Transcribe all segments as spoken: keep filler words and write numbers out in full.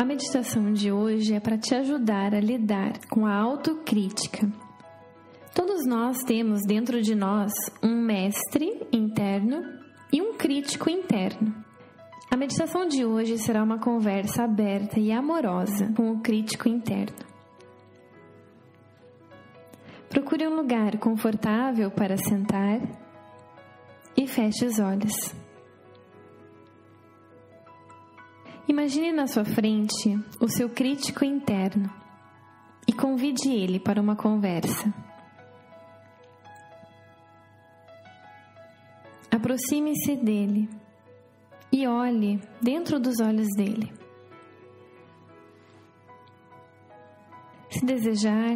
A meditação de hoje é para te ajudar a lidar com a autocrítica. Todos nós temos dentro de nós um mestre interno e um crítico interno. A meditação de hoje será uma conversa aberta e amorosa com o crítico interno. Procure um lugar confortável para sentar e feche os olhos. Imagine na sua frente o seu crítico interno e convide ele para uma conversa. Aproxime-se dele e olhe dentro dos olhos dele. Se desejar,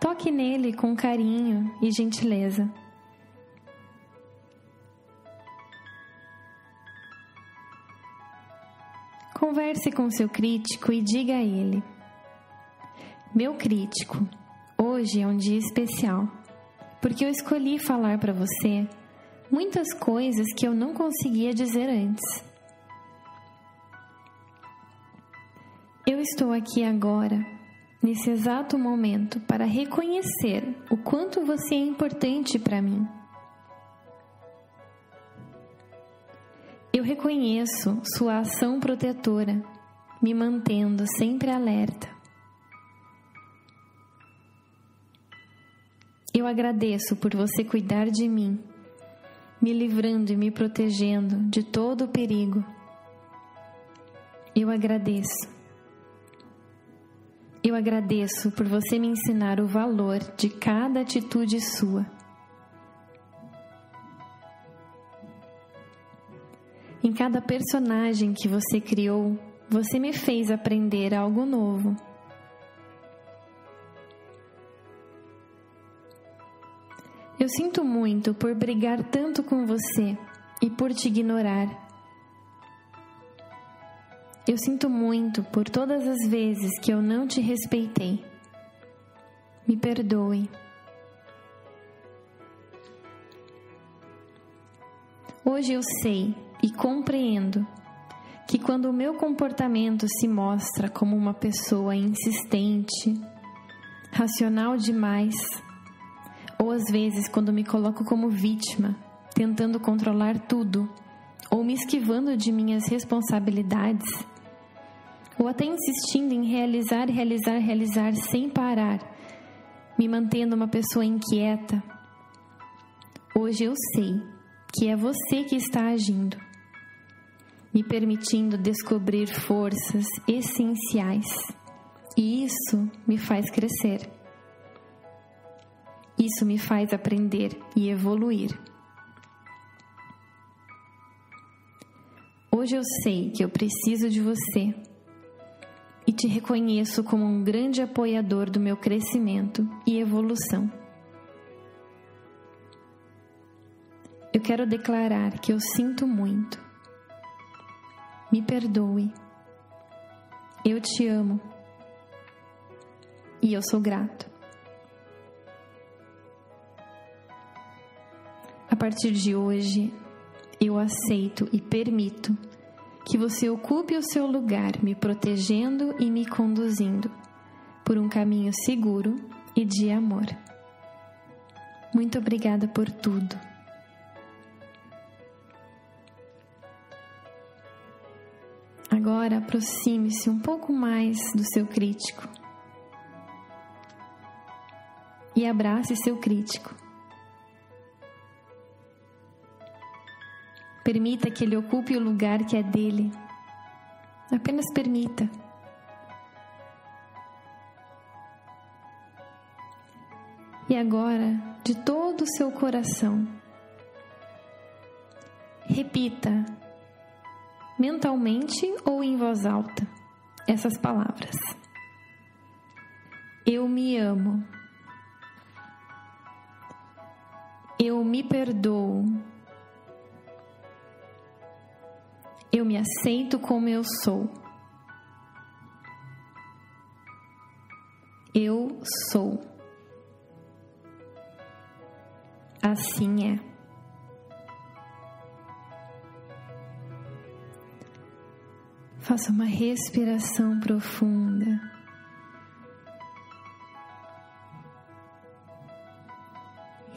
toque nele com carinho e gentileza. Converse com seu crítico e diga a ele: meu crítico, hoje é um dia especial, porque eu escolhi falar para você muitas coisas que eu não conseguia dizer antes. Eu estou aqui agora, nesse exato momento, para reconhecer o quanto você é importante para mim. Eu reconheço sua ação protetora, me mantendo sempre alerta. Eu agradeço por você cuidar de mim, me livrando e me protegendo de todo o perigo. Eu agradeço. Eu agradeço por você me ensinar o valor de cada atitude sua. Em cada personagem que você criou, você me fez aprender algo novo. Eu sinto muito por brigar tanto com você e por te ignorar. Eu sinto muito por todas as vezes que eu não te respeitei. Me perdoe. Hoje eu sei e compreendo que quando o meu comportamento se mostra como uma pessoa insistente, racional demais, ou às vezes quando me coloco como vítima, tentando controlar tudo, ou me esquivando de minhas responsabilidades, ou até insistindo em realizar, realizar, realizar sem parar, me mantendo uma pessoa inquieta, hoje eu sei que é você que está agindo, me permitindo descobrir forças essenciais, e isso me faz crescer. Isso me faz aprender e evoluir. Hoje eu sei que eu preciso de você e te reconheço como um grande apoiador do meu crescimento e evolução. Eu quero declarar que eu sinto muito. Me perdoe. Eu te amo. E eu sou grato. A partir de hoje, eu aceito e permito que você ocupe o seu lugar, me protegendo e me conduzindo por um caminho seguro e de amor. Muito obrigada por tudo. Agora aproxime-se um pouco mais do seu crítico e abrace seu crítico. Permita que ele ocupe o lugar que é dele. Apenas permita. E agora, de todo o seu coração, repita, mentalmente ou em voz alta, essas palavras: eu me amo. Eu me perdoo. Eu me aceito como eu sou. Eu sou. Assim é. Faça uma respiração profunda.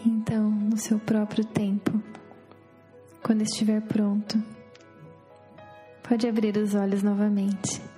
Então, no seu próprio tempo, quando estiver pronto, pode abrir os olhos novamente.